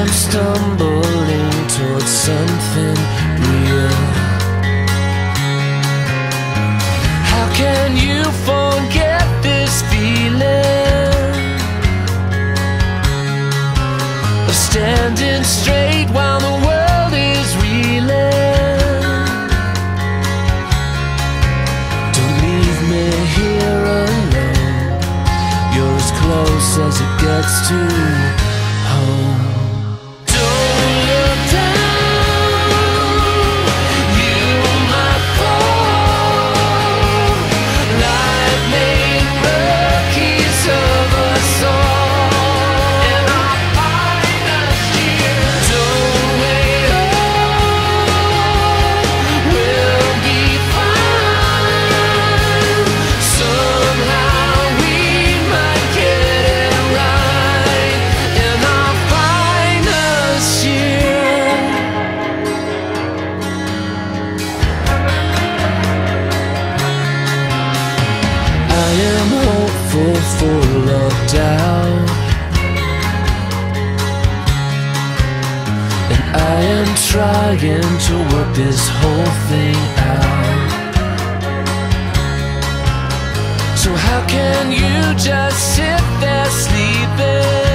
am stumbling towards something real. How can you forget this feeling of standing straight while the world is reeling? Don't leave me here alone. You're as close as it gets to home. Full of doubt, and I am trying to work this whole thing out. So how can you just sit there sleeping?